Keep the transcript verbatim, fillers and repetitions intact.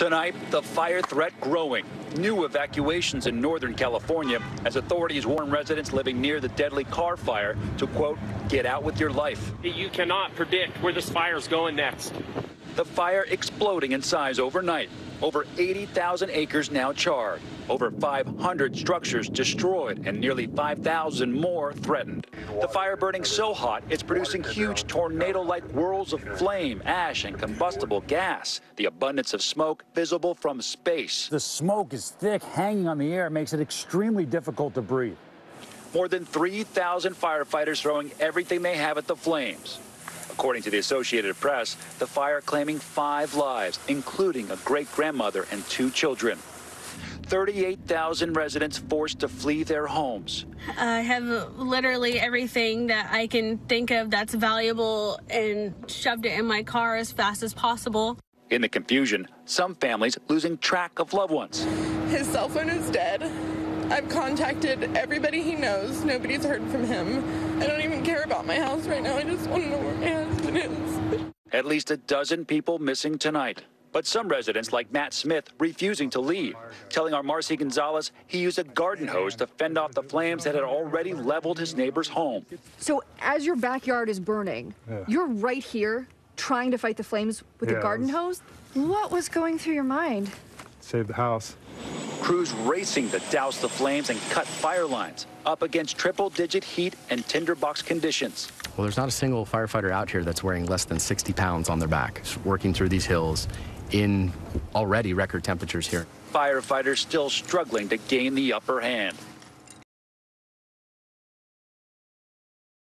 Tonight, the fire threat growing. New evacuations in Northern California as authorities warn residents living near the deadly car fire to, quote, get out with your life. You cannot predict where this fire's going next. The fire exploding in size overnight. Over eighty thousand acres now charred. Over five hundred structures destroyed and nearly five thousand more threatened. The fire burning so hot, it's producing huge tornado-like whirls of flame, ash, and combustible gas. The abundance of smoke visible from space. The smoke is thick, hanging on the air, makes it extremely difficult to breathe. More than three thousand firefighters throwing everything they have at the flames. According to the Associated Press, the fire claiming five lives, including a great-grandmother and two children. thirty-eight thousand residents forced to flee their homes. I have literally everything that I can think of that's valuable and shoved it in my car as fast as possible. In the confusion, some families losing track of loved ones. His cell phone is dead. I've contacted everybody he knows. Nobody's heard from him. I don't even care about my house right now. I just want to know where my husband is. At least a dozen people missing tonight. But some residents, like Matt Smith, refusing to leave, telling our Marcy Gonzalez he used a garden hose to fend off the flames that had already leveled his neighbor's home. So as your backyard is burning, yeah. You're right here trying to fight the flames with yeah, a garden hose? What was going through your mind? Save the house. Crews racing to douse the flames and cut fire lines up against triple-digit heat and tinderbox conditions. Well, there's not a single firefighter out here that's wearing less than sixty pounds on their back, working through these hills in already record temperatures here. Firefighters still struggling to gain the upper hand.